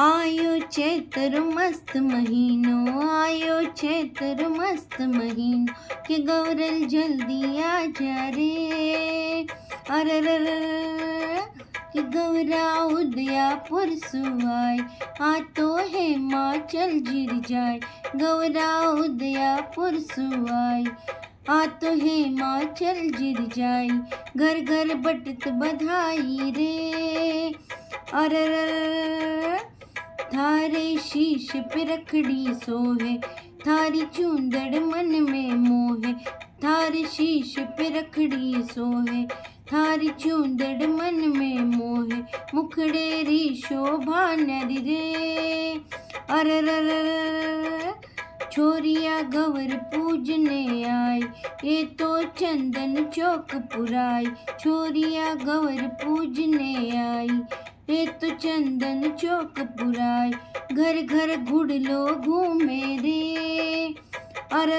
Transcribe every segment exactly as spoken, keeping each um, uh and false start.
आयो चैत्र मस्त महीनो, आयो चैत्र मस्त महीनो, के गौरल जल्दी आ जा रे। अरे कि गौरा उदयापुर सुआय, आ तो हिमाचल गिर जाए। गौरा उदयापुर सुआय, आ तो हिमाचल गिर जाए। घर घर बटत बधाई रे। अर थारे शीश पे रखड़ी सोहे, थारी चूंदड़ मन में मोहे। थारे शीश पे रखड़ी सोहे, थारी चूंदड़ मन में मोहे। मुखड़े री शोभा नर रे। अर छोरिया गवर पूजने आए, ये तो चंदन चौक पुराई। छोरिया गवर पूजने आई, ये तो चंदन चौक पुराई। घर घर घुड़लो घूमे रे। अर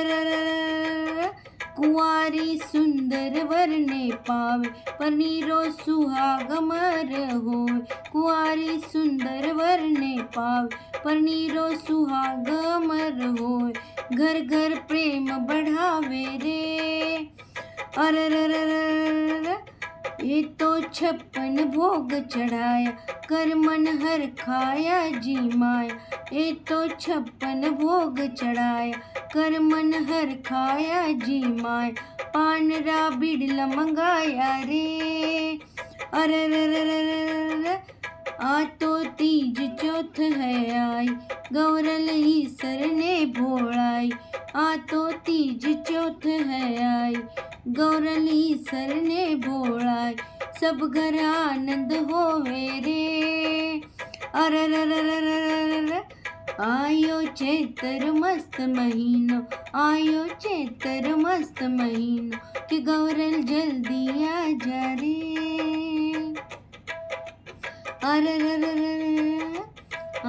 कुंवारी सुंदर वर ने पावे, पनीरो सुहाग मर होए। कुंवारी सुंदर वर ने पावे, पनीरो सुहाग मर होए। घर घर प्रेम बढ़ावे रे। अर ये तो छप्पन भोग चढ़ाया, कर मन हर खाया जी माया। ये तो छप्पन भोग चढ़ाया, कर मन हर खाया जी माया। पानरा बिड़ला मंगाया रे। अर आ तो तीज चौथ है आई, गौरल ईसर ने भोड़ाई। आ तो तीज चौथ है आई, गौरली सर ने भोड़ाई। सब घर आनंद होवे रे। अर आयो चैत्र मस्त महीनो, आयो चैत्र मस्त महीनो, कि गौरल जल्दी आ जा रे। अर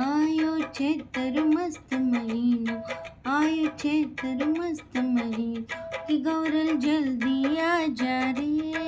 आयो चैत्र मस्त महीनो, आयो चैत्र मस्त महीनो, कि गौरल जल्दी आ जा रे।